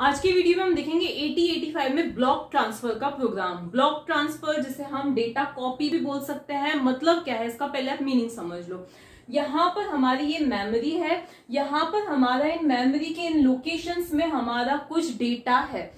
आज के वीडियो में हम देखेंगे 8085 में ब्लॉक ट्रांसफर का प्रोग्राम। ब्लॉक ट्रांसफर जिसे हम डेटा कॉपी भी बोल सकते हैं, मतलब क्या है इसका पहले आप मीनिंग समझ लो। यहाँ पर हमारी ये मेमोरी है, यहाँ पर हमारा इन मेमोरी के इन लोकेशंस में हमारा कुछ डेटा है।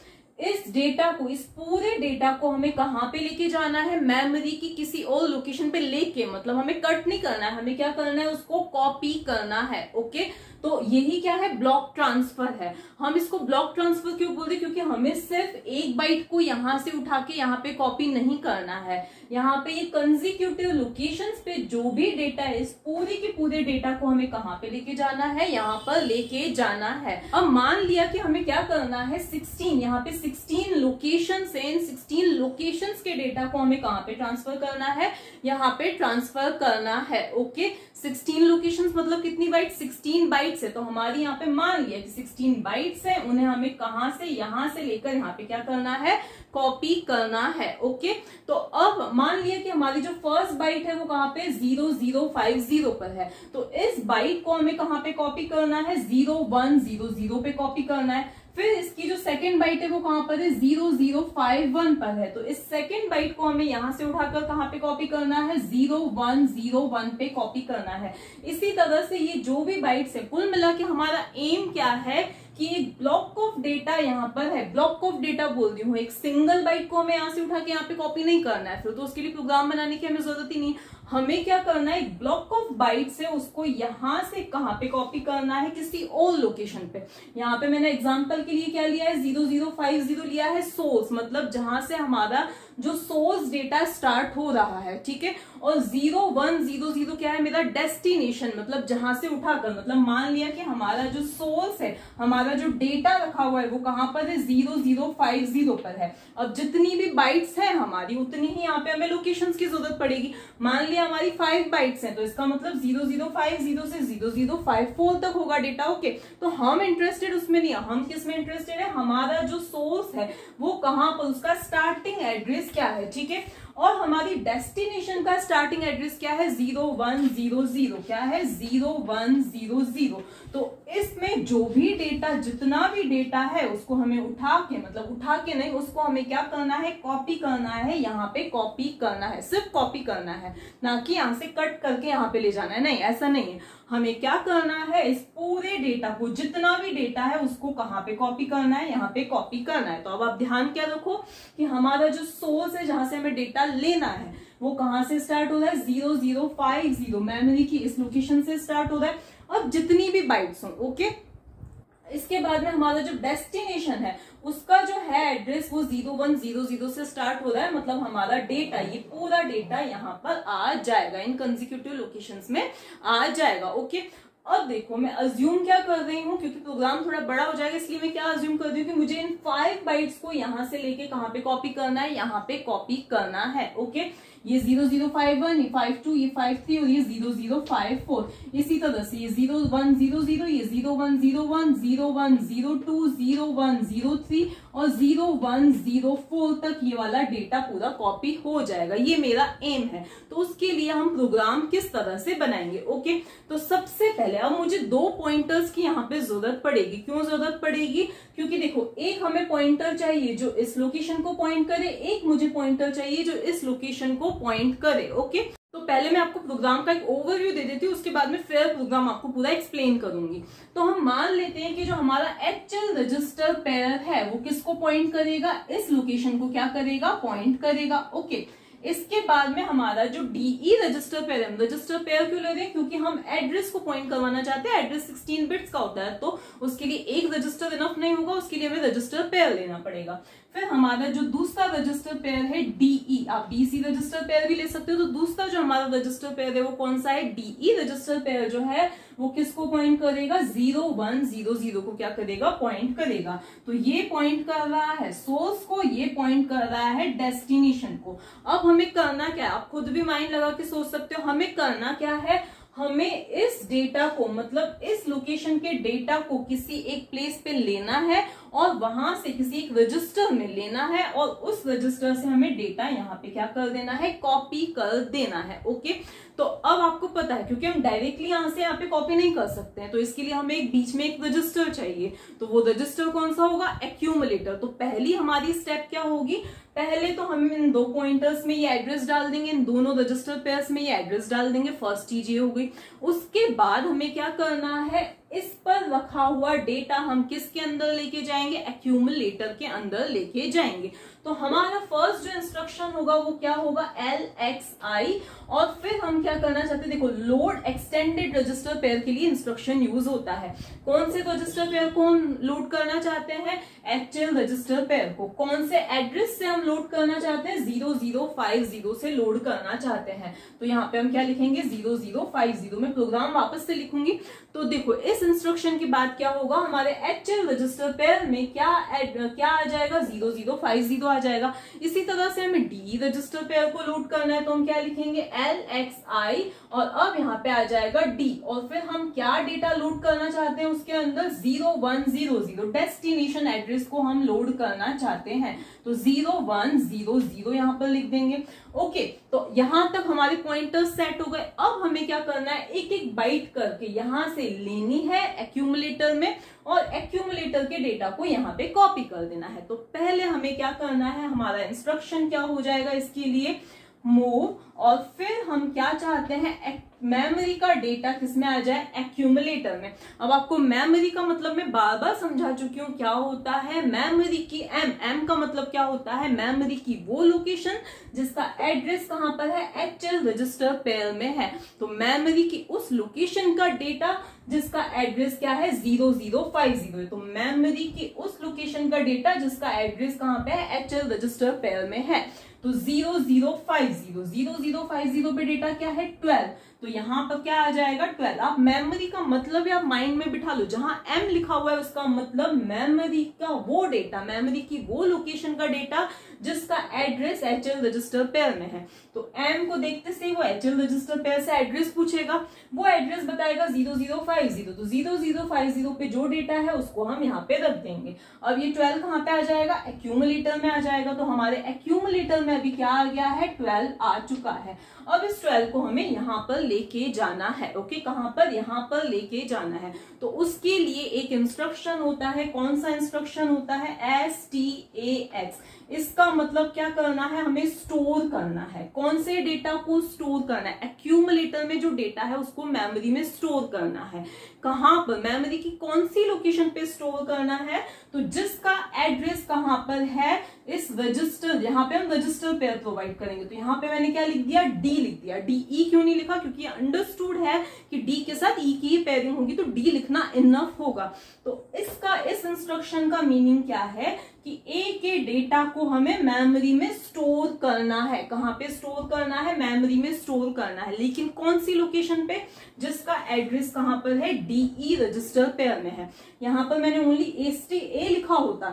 इस डेटा को, इस पूरे डेटा को हमें कहाँ पे लेके जाना है? मेमोरी की किसी और लोकेशन पे लेके, मतलब हमें कट नहीं करना है, हमें क्या करना है? उसको कॉपी करना है। ओके, तो यही क्या है? ब्लॉक ट्रांसफर है। हम इसको ब्लॉक ट्रांसफर क्यों बोलते हैं? क्योंकि हमें सिर्फ एक बाइट को यहाँ से उठा के यहाँ पे कॉपी नहीं करना है। यहाँ पे ये कंसेक्यूटिव लोकेशंस पे जो भी डेटा है, इस पूरे के पूरे डेटा को हमें कहाँ पे लेके जाना है? यहाँ पर लेके जाना है। अब मान लिया कि हमें क्या करना है? 16, यहाँ पे 16 लोकेशंस है। इन 16 लोकेशंस के डेटा को हमें कहाँ पे ट्रांसफर करना है? यहाँ पे ट्रांसफर करना है। ओके, 16 लोकेशंस मतलब कितनी बाइट? 16 बाइट्स है। तो हमारी यहाँ पे मान लिया कि 16 बाइट्स है, उन्हें हमें कहाँ से? यहाँ से लेकर यहाँ पे क्या करना है? कॉपी करना है। ओके, तो अब मान लिया कि हमारी जो फर्स्ट बाइट है वो कहाँ पे? 0050 पर है। तो इस बाइट को हमें कहाँ पे कॉपी करना है? 0100 पे कॉपी करना है। फिर इसकी जो सेकंड बाइट है वो कहाँ पर है? 0051 पर है। तो इस सेकंड बाइट को हमें यहाँ से उठाकर कहाँ पे कॉपी करना है? 0101 पे कॉपी करना है। इसी तरह से ये जो भी बाइट्स है, कुल मिला के हमारा एम क्या है? कि एक ब्लॉक ऑफ डेटा यहाँ पर है। ब्लॉक ऑफ डेटा बोल रही हूँ, एक सिंगल बाइट को हमें यहाँ से उठा के यहाँ पे कॉपी नहीं करना है। फिर तो उसके लिए प्रोग्राम बनाने की हमें जरूरत ही नहीं। हमें क्या करना है? एक ब्लॉक ऑफ बाइट्स है, उसको यहाँ से कहाँ पे कॉपी करना है? किसी और लोकेशन पे। यहाँ पे मैंने एग्जांपल के लिए क्या लिया है? 0050 लिया है सोर्स, मतलब जहां से हमारा जो सोर्स डेटा स्टार्ट हो रहा है, ठीक है। और 0100 क्या है? मेरा डेस्टिनेशन, मतलब जहां से उठाकर, मतलब मान लिया कि हमारा जो सोर्स है, हमारा जो डेटा रखा हुआ है वो कहां पर है? 0050 पर है। अब जितनी भी बाइट्स है हमारी, उतनी ही यहाँ पे हमें लोकेशंस की जरूरत पड़ेगी। मान लिया हमारी 5 बाइट्स हैं, तो इसका मतलब 0050 से 0054 तक होगा डेटा। ओके, तो हम इंटरेस्टेड उसमें नहीं है। हम किस में इंटरेस्टेड है? हमारा जो सोर्स है वो कहां पर, उसका स्टार्टिंग एड्रेस क्या है, ठीक है, और हमारी डेस्टिनेशन का स्टार्टिंग एड्रेस क्या है? 0100, क्या है? 0100। तो इसमें जो भी डेटा, जितना भी डेटा है, उसको हमें उठा के, मतलब उठा के नहीं, उसको हमें क्या करना है? कॉपी करना है। यहाँ पे कॉपी करना है, सिर्फ कॉपी करना है, ना कि यहाँ से कट करके यहाँ पे ले जाना है, नहीं, ऐसा नहीं है। हमें क्या करना है? इस पूरे डेटा को, जितना भी डेटा है, उसको कहाँ पे कॉपी करना है? यहाँ पे कॉपी करना है। तो अब आप ध्यान क्या रखो कि हमारा जो सोर्स है, जहां से हमें डेटा लेना है, वो कहां से स्टार्ट हो रहा है? 0050 मेमोरी की इस लोकेशन से स्टार्ट हो रहा है। अब जितनी भी बाइट्स हो, ओके, इसके बाद में हमारा जो डेस्टिनेशन है, उसका जो है एड्रेस, वो 0100 से स्टार्ट हो रहा है। मतलब हमारा डेटा, ये पूरा डेटा यहाँ पर आ जाएगा, इन कंसेक्यूटिव लोकेशंस में आ जाएगा। ओके, अब देखो मैं अज्यूम क्या कर रही हूँ, क्योंकि प्रोग्राम थोड़ा बड़ा हो जाएगा, इसलिए मैं क्या अज्यूम कर रही हूँ कि मुझे इन 5 बाइट्स को यहाँ से लेके कहाँ पे कॉपी करना है? यहाँ पे कॉपी करना है। ओके, ये 0051, ये 52, ये 53 और ये 0054। इसी तरह से ये 0100, ये 0101, 0102, 0103 और 0104 तक ये वाला डेटा पूरा कॉपी हो जाएगा। ये मेरा एम है। तो उसके लिए हम प्रोग्राम किस तरह से बनाएंगे? ओके, तो सबसे पहले अब मुझे 2 पॉइंटर्स की यहाँ पे जरूरत पड़ेगी। क्यों जरूरत पड़ेगी? क्योंकि देखो, एक हमें पॉइंटर चाहिए जो इस लोकेशन को पॉइंट करे, एक मुझे पॉइंटर चाहिए जो इस लोकेशन को पॉइंट करे। ओके, तो पहले मैं आपको प्रोग्राम का एक ओवरव्यू दे देती हूँ, उसके बाद में फिर प्रोग्राम आपको पूरा एक्सप्लेन करूंगी। तो हम मान लेते हैं कि जो हमारा HL रजिस्टर पेयर है वो किसको पॉइंट करेगा? इस लोकेशन को क्या करेगा? पॉइंट करेगा। ओके, इसके बाद में हमारा जो DE रजिस्टर पेयर है, रजिस्टर पेयर क्यों ले रहे हैं? क्योंकि हम एड्रेस को पॉइंट करवाना चाहते हैं। एड्रेस 16 बिट्स का होता है, तो उसके लिए एक रजिस्टर इनफ नहीं होगा, उसके लिए हमें रजिस्टर पेयर लेना पड़ेगा। फिर हमारा जो दूसरा रजिस्टर पेयर है DE, आप DC रजिस्टर पेयर भी ले सकते हो। तो दूसरा जो हमारा रजिस्टर पेयर है वो कौन सा है? DE रजिस्टर पेयर जो है वो किसको पॉइंट करेगा? 0100 को क्या करेगा? पॉइंट करेगा। तो ये पॉइंट कर रहा है सोर्स को, ये पॉइंट कर रहा है डेस्टिनेशन को। अब हमें करना क्या है? आप खुद भी माइंड लगा के सोच सकते हो। हमें करना क्या है? हमें इस डेटा को, मतलब इस लोकेशन के डेटा को किसी एक प्लेस पे लेना है और वहां से किसी एक रजिस्टर में लेना है और उस रजिस्टर से हमें डेटा यहाँ पे क्या कर देना है, कॉपी कर देना है। ओके, तो अब आपको पता है क्योंकि हम डायरेक्टली यहाँ से यहाँ पे कॉपी नहीं कर सकते हैं, तो इसके लिए हमें एक बीच में एक रजिस्टर चाहिए। तो वो रजिस्टर कौन सा होगा, एक्यूमुलेटर। तो पहली हमारी स्टेप क्या होगी, पहले तो हम इन दो पॉइंटर्स में ये एड्रेस डाल देंगे, इन दोनों रजिस्टर पेयर्स में ये एड्रेस डाल देंगे, फर्स्ट चीज ये हो गई। उसके बाद हमें क्या करना है, इस पर रखा हुआ डेटा हम किसके अंदर लेके जाएंगे, एक्यूमुलेटर के अंदर लेके जाएंगे। तो हमारा फर्स्ट जो इंस्ट्रक्शन होगा वो क्या होगा, LXI। और फिर हम क्या करना चाहते हैं, देखो लोड एक्सटेंडेड रजिस्टर पेयर के लिए इंस्ट्रक्शन यूज होता है। कौन से रजिस्टर पेयर को हम लोड करना चाहते हैं, एक्चुअल रजिस्टर पेयर को। कौन से एड्रेस से हम लोड करना चाहते हैं, 0050 से लोड करना चाहते हैं। तो यहाँ पे हम क्या लिखेंगे, 0050। में प्रोग्राम वापस से लिखूंगी। तो देखो इस इंस्ट्रक्शन के बाद क्या होगा, हमारे एक्चुअल रजिस्टर पेयर में क्या आ जाएगा, 0050 आ जाएगा। इसी तरह से हमें डी रजिस्टर पेयर को लोड करना है, तो हम क्या लिखेंगे, LXI। और अब यहाँ पे आ जाएगा डी। और फिर हम क्या डेटा लोड करना चाहते हैं उसके अंदर, 0100 डेस्टिनेशन एड्रेस को हम लोड करना चाहते हैं। तो 0100 यहाँ पर लिख देंगे। ओके, तो यहाँ तक हमारे पॉइंटर्स सेट हो गए। अब हमें क्या करना है, एक एक बाइट करके यहाँ से लेनी है एक्यूमुलेटर में और एक्यूमुलेटर के डेटा को यहाँ पे कॉपी कर देना है। तो पहले हमें क्या करना है, हमारा इंस्ट्रक्शन क्या हो जाएगा इसके लिए, मूव। और फिर हम क्या चाहते हैं, मेमोरी का डेटा किसमें आ जाए, एक्यूमुलेटर में। अब आपको मेमोरी का मतलब मैं बार बार समझा चुकी हूँ क्या होता है। मेमोरी की एम का मतलब क्या होता है, मेमोरी की वो लोकेशन जिसका एड्रेस कहाँ पर है, एक्चुअल रजिस्टर पेयर में है। तो मेमोरी की उस लोकेशन का डेटा जिसका एड्रेस क्या है, 0050। तो मेमोरी की उस लोकेशन का डेटा जिसका एड्रेस कहाँ पे है, एक्चुअल रजिस्टर पेयर में है। तो 0050 पे डेटा क्या है, 12। तो यहाँ पर क्या आ जाएगा, 12। आप मेमोरी का मतलब या माइंड में बिठा लो, जहां M लिखा हुआ है उसका मतलब मेमोरी का वो डेटा, मेमोरी की वो लोकेशन का डेटा जिसका एड्रेस HL रजिस्टर पेयर में है। तो M को देखते से वो HL रजिस्टर पेयर से एड्रेस पूछेगा, वो एड्रेस बताएगा 0050। तो 0050 पे जो डेटा है उसको हम यहाँ पे रख देंगे। अब ये 12 कहाँ पे आ जाएगा, एक्यूमुलेटर में आ जाएगा। तो हमारे एक्यूमुलेटर में अभी क्या आ गया है, 12 आ चुका है। अब इस 12 को हमें यहाँ पर लेके जाना है। ओके, कहां पर, यहां पर लेके जाना है। तो उसके लिए एक इंस्ट्रक्शन होता है, कौन सा इंस्ट्रक्शन होता है, STAX। इसका मतलब क्या करना है, हमें स्टोर करना है। कौन से डेटा को स्टोर करना है, एक्यूमुलेटर में जो डेटा है उसको मेमोरी में स्टोर करना है। कहां पर, मेमोरी की कौन सी लोकेशन पे स्टोर करना है, तो जिसका एड्रेस कहां पर है, इस रजिस्टर, यहाँ पे हम रजिस्टर पेयर प्रोवाइड करेंगे। तो यहाँ पे मैंने क्या लिख दिया, डी लिख दिया। डी ई क्यों नहीं लिखा, क्योंकि अंडरस्टूड है कि डी के साथ ई की पेयरिंग होगी, तो डी लिखना इनफ होगा। तो इसका, इस इंस्ट्रक्शन का मीनिंग क्या है कि ए के डेटा को हमें मेमोरी में स्टोर करना है। कहां पे स्टोर करना है, मेमोरी में स्टोर करना है, लेकिन कौन सी लोकेशन पे, जिसका एड्रेस कहां पर है, DE रजिस्टर पेयर में है। यहां पर मैंने ओनली STA लिखा होता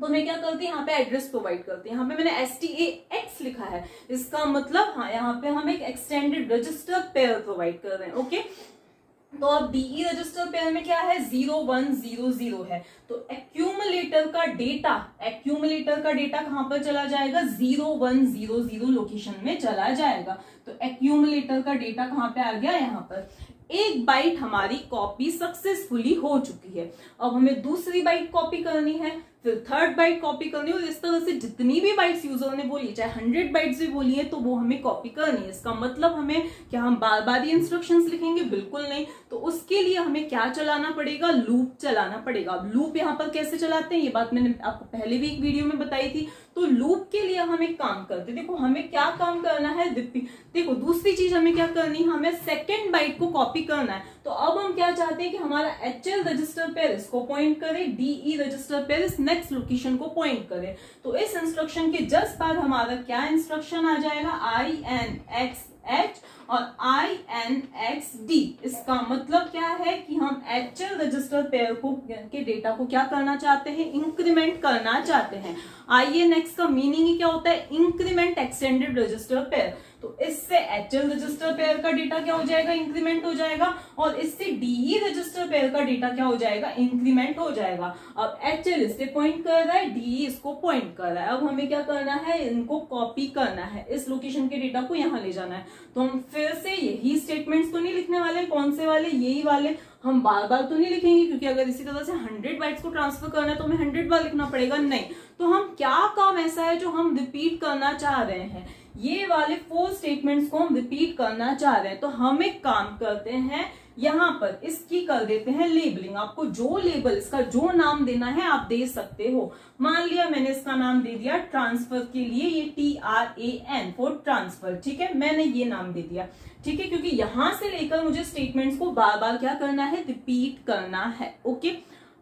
तो मैं क्या करती, यहाँ पे एड्रेस प्रोवाइड करती। यहाँ पे मैंने STAX लिखा है, इसका मतलब हाँ यहाँ पे हम एक एक्सटेंडेड रजिस्टर पेयर प्रोवाइड कर रहे हैं। ओके, तो अब DE रजिस्टर पेयर में क्या है, 0100 है। तो एक्यूमुलेटर का डेटा कहां पर चला जाएगा, 0100 लोकेशन में चला जाएगा। तो एक्यूमुलेटर का डेटा कहां पे आ गया, यहां पर। एक बाइट हमारी कॉपी सक्सेसफुली हो चुकी है। अब हमें दूसरी बाइट कॉपी करनी है, फिर थर्ड बाइट कॉपी करनी है, और इस तरह से जितनी भी बाइट्स यूजर ने बोली, चाहे 100 बाइट्स भी बोली है, तो वो हमें कॉपी करनी है। इसका मतलब हमें क्या, हम बार बार ये इंस्ट्रक्शंस लिखेंगे, बिल्कुल नहीं। तो उसके लिए हमें क्या चलाना पड़ेगा, लूप चलाना पड़ेगा। अब लूप यहाँ पर कैसे चलाते हैं, ये बात मैंने आपको पहले भी एक वीडियो में बताई थी। तो लूप के लिए हम एक काम करते, देखो हमें क्या काम करना है, देखो दूसरी चीज हमें क्या करनी है, हमें सेकेंड बाइट को कॉपी करना है। तो अब हम क्या चाहते हैं कि हमारा HL रजिस्टर पेयर इसको पॉइंट करे, DE रजिस्टर पेयर इस नेक्स्ट लोकेशन को पॉइंट करे। तो इस इंस्ट्रक्शन के जस्ट बाद हमारा क्या इंस्ट्रक्शन आ जाएगा, INX एच और आई एन एक्स डी। इसका मतलब क्या है कि हम HL रजिस्टर पेयर को के डेटा को क्या करना चाहते हैं, इंक्रीमेंट करना चाहते हैं। INX का मीनिंग ही क्या होता है, इंक्रीमेंट एक्सटेंडेड रजिस्टर पेयर। तो इससे HL रजिस्टर पेयर का डेटा क्या हो जाएगा, इंक्रीमेंट हो जाएगा, और इससे DE रजिस्टर पेयर का डेटा क्या हो जाएगा, इंक्रीमेंट हो जाएगा। अब HL इससे पॉइंट कर रहा है, DE इसको पॉइंट कर रहा है। अब हमें क्या करना है, इनको कॉपी करना है, इस लोकेशन के डेटा को यहाँ ले जाना है। तो हम फिर से यही स्टेटमेंट्स तो नहीं लिखने वाले, कौन से वाले, यही वाले। हम बार बार तो नहीं लिखेंगे क्योंकि अगर इसी तरह से 100 बाइट्स को ट्रांसफर करना है तो हमें 100 बार लिखना पड़ेगा, नहीं। तो हम क्या काम ऐसा है जो हम रिपीट करना चाह रहे हैं, ये वाले 4 स्टेटमेंट्स को हम रिपीट करना चाह रहे हैं। तो हम एक काम करते हैं, यहाँ पर इसकी कर देते हैं लेबलिंग। आपको जो लेबल, इसका जो नाम देना है आप दे सकते हो। मान लिया मैंने इसका नाम दे दिया ट्रांसफर के लिए, ये TRAN फॉर ट्रांसफर, ठीक है, मैंने ये नाम दे दिया, ठीक है, क्योंकि यहां से लेकर मुझे स्टेटमेंट्स को बार बार क्या करना है, रिपीट करना है। ओके,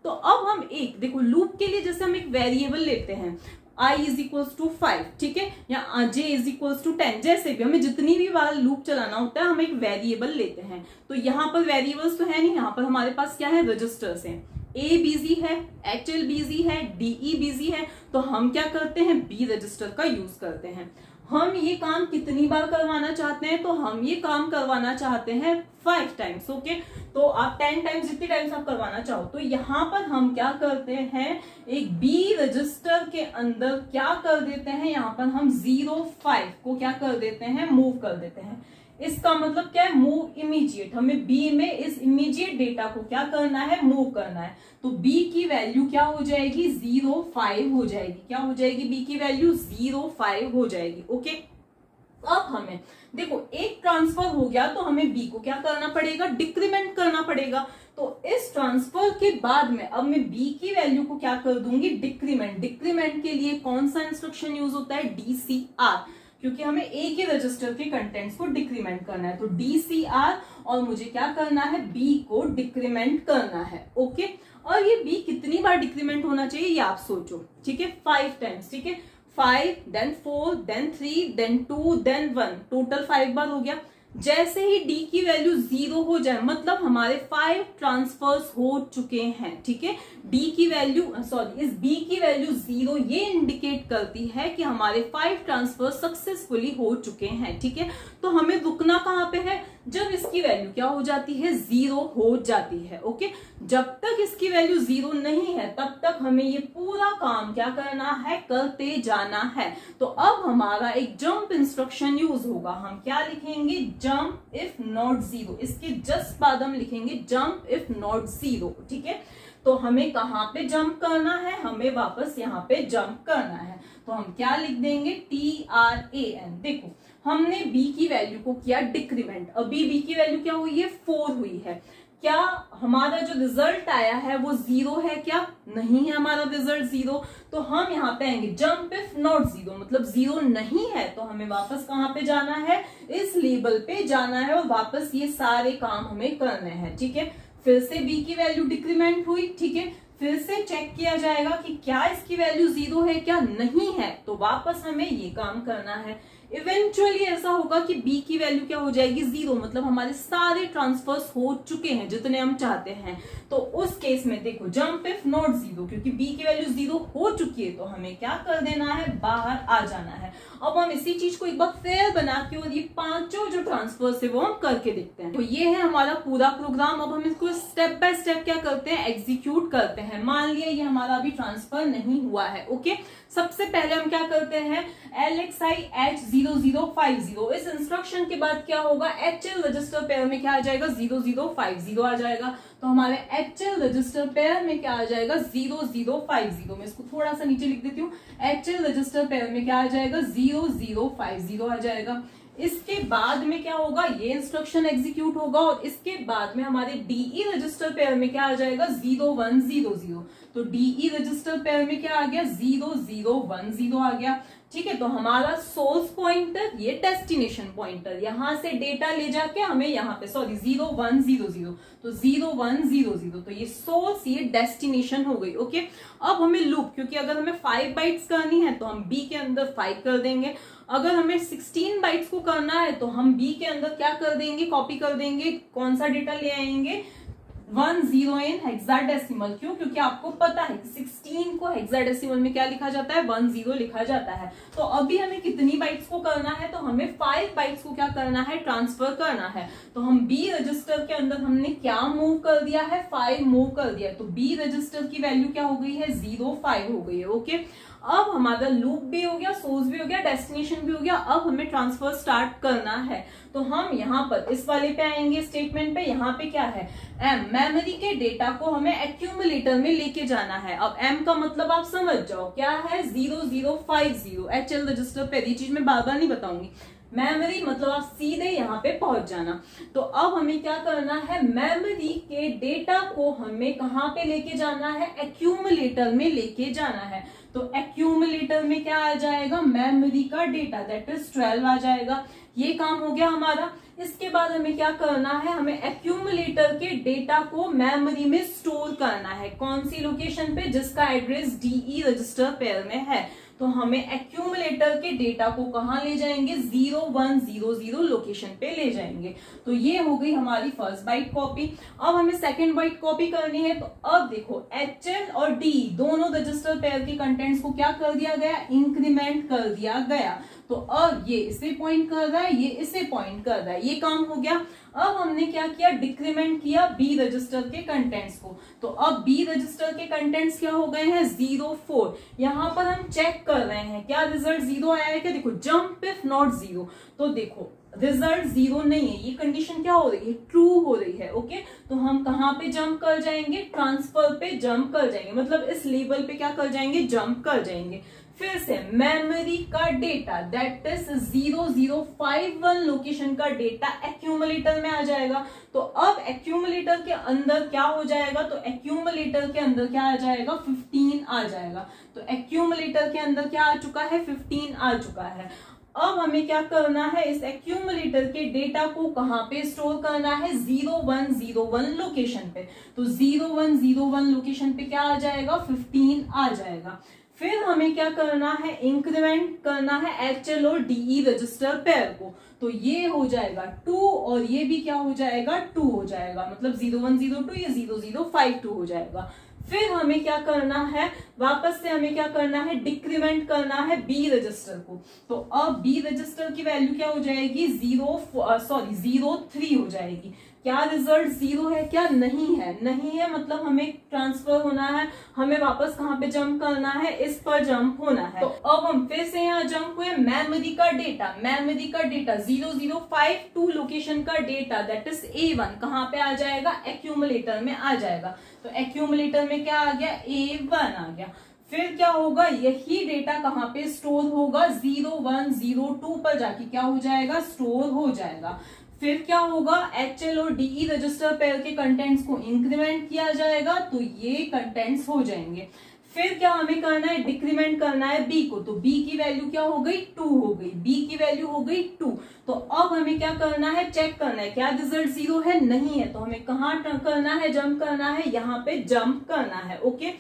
तो अब हम एक देखो लूप के लिए जैसे हम एक वेरिएबल लेते हैं i = 5, ठीक है, या j = 10, जैसे भी हमें जितनी भी बार लूप चलाना होता है हम एक वेरिएबल लेते हैं। तो यहाँ पर वेरिएबल्स तो है नहीं, यहाँ पर हमारे पास क्या है, रजिस्टर्स हैं। A बिजी है, HL बिजी है, DE बिजी है, तो हम क्या करते हैं, B रजिस्टर का यूज करते हैं। हम ये काम कितनी बार करवाना चाहते हैं, तो हम ये काम करवाना चाहते हैं 5 टाइम्स। ओके, तो आप 10 टाइम्स, जितनी टाइम्स आप करवाना चाहो। तो यहाँ पर हम क्या करते हैं, एक B रजिस्टर के अंदर क्या कर देते हैं, यहाँ पर हम 05 को क्या कर देते हैं, मूव कर देते हैं। इसका मतलब क्या है, मूव इमीडिएट। हमें B में इस इमीडिएट डेटा को क्या करना है, मूव करना है। तो B की वैल्यू क्या हो जाएगी, 05 हो जाएगी। क्या हो जाएगी B की वैल्यू, 05 हो जाएगी। ओके, अब हमें देखो एक ट्रांसफर हो गया तो हमें B को क्या करना पड़ेगा, डिक्रीमेंट करना पड़ेगा। तो इस ट्रांसफर के बाद में अब मैं B की वैल्यू को क्या कर दूंगी, डिक्रीमेंट। डिक्रीमेंट के लिए कौन सा इंस्ट्रक्शन यूज होता है, DCR, क्योंकि हमें A के रजिस्टर के कंटेंट्स को डिक्रीमेंट करना है। तो DCR, और मुझे क्या करना है, B को डिक्रीमेंट करना है। ओके, और ये B कितनी बार डिक्रीमेंट होना चाहिए ये आप सोचो, ठीक है, 5 टाइम्स, ठीक है, 5 then 4 then 3 then 2 then 1, total 5 बार हो गया। जैसे ही D की वैल्यू 0 हो जाए, मतलब हमारे 5 ट्रांसफर्स हो चुके हैं, ठीक है। D की वैल्यू सॉरी इस B की वैल्यू 0, ये इंडिकेट करती है कि हमारे 5 ट्रांसफर्स सक्सेसफुली हो चुके हैं, ठीक है। तो हमें रुकना कहाँ पे है, जब इसकी वैल्यू क्या हो जाती है, 0 हो जाती है। ओके, जब तक इसकी वैल्यू 0 नहीं है तब तक हमें ये पूरा काम क्या करना है, करते जाना है। तो अब हमारा एक जंप इंस्ट्रक्शन यूज होगा। हम क्या लिखेंगे, जंप इफ नॉट 0, इसके जस्ट बाद हम लिखेंगे जंप इफ नॉट 0, ठीक है। तो हमें कहाँ पे जंप करना है, हमें वापस यहाँ पे जंप करना है। तो हम क्या लिख देंगे, TRAN। देखो हमने B की वैल्यू को किया डिक्रीमेंट, अभी B की वैल्यू क्या हुई है, 4 हुई है। क्या हमारा जो रिजल्ट आया है वो 0 है, क्या नहीं है हमारा रिजल्ट 0, तो हम यहाँ पे आएंगे जंप इफ नॉट 0, मतलब 0 नहीं है। तो हमें वापस कहाँ पे जाना है, इस लेबल पे जाना है और वापस ये सारे काम हमें करने हैं, ठीक है। फिर से B की वैल्यू डिक्रीमेंट हुई, ठीक है, फिर से चेक किया जाएगा कि क्या इसकी वैल्यू 0 है, क्या नहीं है, तो वापस हमें ये काम करना है। इवेंचुअली ऐसा होगा कि B की वैल्यू क्या हो जाएगी, 0, मतलब हमारे सारे ट्रांसफर्स हो चुके हैं जितने हम चाहते हैं। तो उस केस में देखो जंप इफ नॉट 0, क्योंकि B की वैल्यू 0 हो चुकी है तो हमें क्या कर देना है, बाहर आ जाना है। अब हम इसी चीज को एक बार फेयर बना के और ये 5 जो ट्रांसफर्स है वो हम करके देखते हैं। तो ये है हमारा पूरा प्रोग्राम। अब हम इसको स्टेप बाय स्टेप क्या करते हैं, एग्जीक्यूट करते हैं। मान लिया ये हमारा अभी ट्रांसफर नहीं हुआ है। ओके, सबसे पहले हम क्या करते हैं, LXI H0050, इस इंस्ट्रक्शन के बाद क्या होगा, HL रजिस्टर पेयर में क्या आ जाएगा, 0050 आ जाएगा। तो हमारे HL रजिस्टर पेयर में क्या आ जाएगा, 0050। मैं इसको थोड़ा सा नीचे लिख देती हूँ, HL रजिस्टर पेयर में क्या आ जाएगा, 0050 आ जाएगा। इसके बाद में क्या होगा, ये इंस्ट्रक्शन एग्जीक्यूट होगा और इसके बाद में हमारे DE रजिस्टर पेयर में क्या आ जाएगा, 0100। तो डीई रजिस्टर पेयर में क्या आ गया, 0010 आ गया। ठीक है, तो हमारा सोर्स पॉइंटर, ये डेस्टिनेशन पॉइंटर, यहां से डेटा ले जाके हमें यहाँ पे 0100 तो 0100, तो ये सोर्स, ये डेस्टिनेशन हो गई। ओके, अब हमें लूप, क्योंकि अगर हमें 5 बाइट्स करनी है तो हम बी के अंदर 5 कर देंगे, अगर हमें 16 बाइट्स को करना है तो हम बी के अंदर क्या कर देंगे, कॉपी कर देंगे, कौन सा डेटा ले आएंगे, 10 इन हेक्साडेसिमल। क्यों? क्योंकि आपको पता है कि 16 को हेक्साडेसिमल में क्या लिखा जाता है, 10 लिखा जाता है। तो अभी हमें कितनी बाइट्स को करना है, तो हमें 5 बाइट्स को क्या करना है, ट्रांसफर करना है। तो हम बी रजिस्टर के अंदर हमने क्या मूव कर दिया है, 5 मूव कर दिया है, तो बी रजिस्टर की वैल्यू क्या हो गई है, 05 हो गई है। ओके, अब हमारा लूप भी हो गया, सोर्स भी हो गया, डेस्टिनेशन भी हो गया, अब हमें ट्रांसफर स्टार्ट करना है। तो हम यहाँ पर इस वाले पे आएंगे, स्टेटमेंट पे, यहाँ पे क्या है, एम, मेमोरी के डेटा को हमें एक्यूमुलेटर में लेके जाना है। अब एम का मतलब आप समझ जाओ क्या है, 0050, एचएल रजिस्टर पे, ये चीज मैं बार बार नहीं बताऊंगी। मेमोरी मतलब आप सीधे यहाँ पे पहुंच जाना। तो अब हमें क्या करना है, मेमोरी के डेटा को हमें कहाँ पे लेके जाना है, एक्यूमुलेटर में लेके जाना है। तो एक्यूमुलेटर में क्या आ जाएगा, मेमोरी का डेटा, दैट इज 12 आ जाएगा। ये काम हो गया हमारा। इसके बाद हमें क्या करना है, हमें एक्यूमुलेटर के डेटा को मेमोरी में स्टोर करना है, कौन सी लोकेशन पे, जिसका एड्रेस डीई रजिस्टर पेयर में है। तो हमें एक्यूमुलेटर के डेटा को कहाँ ले जाएंगे, 0100 लोकेशन पे ले जाएंगे। तो ये हो गई हमारी फर्स्ट बाइट कॉपी। अब हमें सेकंड बाइट कॉपी करनी है। तो अब देखो, एचएल और डी दोनों रजिस्टर पेयर के कंटेंट्स को क्या कर दिया गया, इंक्रीमेंट कर दिया गया। तो अब ये इसे पॉइंट कर रहा है, ये इसे पॉइंट कर रहा है, ये काम हो गया। अब हमने क्या किया, डिक्रीमेंट किया बी रजिस्टर के कंटेंट्स को। तो अब बी रजिस्टर के कंटेंट्स क्या हो गए हैं, 04। यहां पर हम चेक कर रहे हैं क्या रिजल्ट 0 आया है क्या, देखो, जंप इफ नॉट 0, तो देखो रिजल्ट 0 नहीं है, ये कंडीशन क्या हो रही है, ट्रू हो रही है। ओके, तो हम कहाँ पे जंप कर जाएंगे, ट्रांसफर पे जंप कर जाएंगे, मतलब इस लेवल पे क्या कर जाएंगे, जंप कर जाएंगे। फिर से मेमोरी का डेटा, दैट इज 0051 लोकेशन का डेटा एक्यूमुलेटर में आ जाएगा। तो अब एक्यूमुलेटर के अंदर क्या हो जाएगा, तो एक्यूमुलेटर के अंदर क्या आ जाएगा, 15 आ जाएगा। तो एक्यूमुलेटर के अंदर क्या आ चुका है, 15 आ चुका है। अब हमें क्या करना है, इस एक्यूमुलेटर के डेटा को कहाँ पे स्टोर करना है, 0101 लोकेशन पे। तो 0101 लोकेशन पे क्या आ जाएगा, 15 आ जाएगा। फिर हमें क्या करना है, इंक्रीमेंट करना है एचएल और डीई रजिस्टर पेयर को। तो ये हो जाएगा 2 और ये भी क्या हो जाएगा, 2 हो जाएगा, मतलब 0102 या 0052 हो जाएगा। फिर हमें क्या करना है, वापस से हमें क्या करना है, डिक्रीमेंट करना है बी रजिस्टर को। तो अब बी रजिस्टर की वैल्यू क्या हो जाएगी, 03 हो जाएगी। क्या रिजल्ट 0 है क्या, नहीं है, नहीं है मतलब हमें ट्रांसफर होना है, हमें वापस कहाँ पे जंप करना है, इस पर जंप होना है। तो अब हम फिर से यहाँ जंप हुए, मेमोरी का डेटा 0052 लोकेशन का डेटा, दैट इज A1, कहाँ पे आ जाएगा, एक्यूमुलेटर में आ जाएगा। तो एक्यूमुलेटर में क्या आ गया, A1 आ गया। फिर क्या होगा, यही डेटा कहाँ पे स्टोर होगा, 0102 पर जाके क्या हो जाएगा, स्टोर हो जाएगा। फिर क्या होगा, एचएल और डीई रजिस्टर पेयर के कंटेंट्स को इंक्रीमेंट किया जाएगा, तो ये कंटेंट्स हो जाएंगे। फिर क्या हमें करना है, डिक्रीमेंट करना है बी को। तो बी की वैल्यू क्या हो गई, 2 हो गई, बी की वैल्यू हो गई 2। तो अब हमें क्या करना है, चेक करना है क्या रिजल्ट 0 है, नहीं है, तो हमें कहाँ करना है, जंप करना है, यहाँ पे जंप करना है। ओके,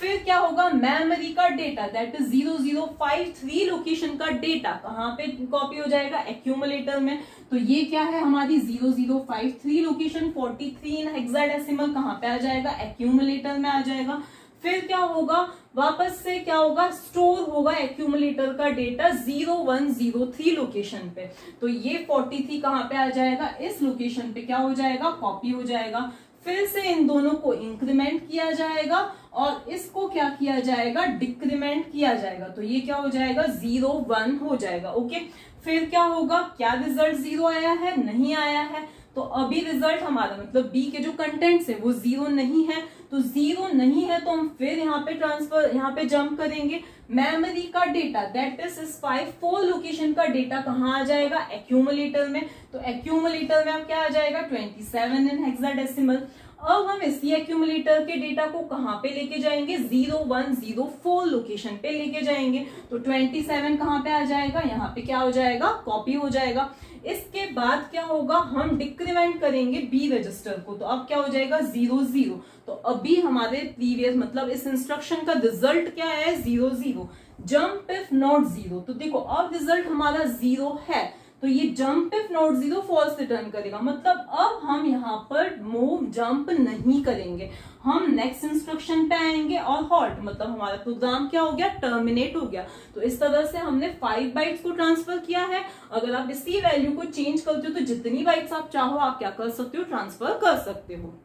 फिर क्या होगा, मेमोरी का डेटा, दैट इज 0053 लोकेशन का डेटा कहाँ पे कॉपी हो जाएगा, एक्यूमुलेटर में। तो ये क्या है हमारी 0053 लोकेशन, 43 इन हेक्साडेसिमल कहाँ पे आ जाएगा, एक्यूमुलेटर में आ जाएगा। फिर क्या होगा, वापस से क्या होगा, स्टोर होगा एक्यूमुलेटर का डेटा 0103 लोकेशन पे। तो ये 43 कहाँ पे आ जाएगा, इस लोकेशन पे क्या हो जाएगा, कॉपी हो जाएगा। फिर से इन दोनों को इंक्रीमेंट किया जाएगा और इसको क्या किया जाएगा, डिक्रीमेंट किया जाएगा। तो ये क्या हो जाएगा, 01 हो जाएगा। ओके, फिर क्या होगा, क्या रिजल्ट 0 आया है, नहीं आया है। तो अभी रिजल्ट हमारा, मतलब बी के जो कंटेंट्स है वो 0 नहीं है। तो 0 नहीं है तो हम फिर यहाँ पे ट्रांसफर, यहाँ पे जंप करेंगे। मेमोरी का डेटा, दैट इज 54 लोकेशन का डेटा कहाँ आ जाएगा, एक्यूमुलेटर में। तो एक्यूमुलेटर में अब क्या आ जाएगा, 27 इन हेक्साडेसिमल। अब हम इसी एक्यूमुलेटर के डेटा को कहां पे लेके जाएंगे, 0104 लोकेशन पे लेके जाएंगे। तो 27 कहां पे आ जाएगा, यहाँ पे क्या हो जाएगा, कॉपी हो जाएगा। इसके बाद क्या होगा, हम डिक्रीमेंट करेंगे बी रजिस्टर को, तो अब क्या हो जाएगा 00। तो अभी हमारे प्रीवियस मतलब इस इंस्ट्रक्शन का रिजल्ट क्या है, 00। जंप इफ नॉट 0, तो देखो अब रिजल्ट हमारा 0 है, तो ये jump if not 0 false return करेगा, मतलब अब हम यहाँ पर मूव जंप नहीं करेंगे, हम नेक्स्ट इंस्ट्रक्शन पे आएंगे और हॉल्ट मतलब हमारा प्रोग्राम क्या हो गया, टर्मिनेट हो गया। तो इस तरह से हमने 5 बाइट्स को ट्रांसफर किया है। अगर आप इसी वैल्यू को चेंज करते हो तो जितनी बाइट्स आप चाहो आप क्या कर सकते हो, ट्रांसफर कर सकते हो।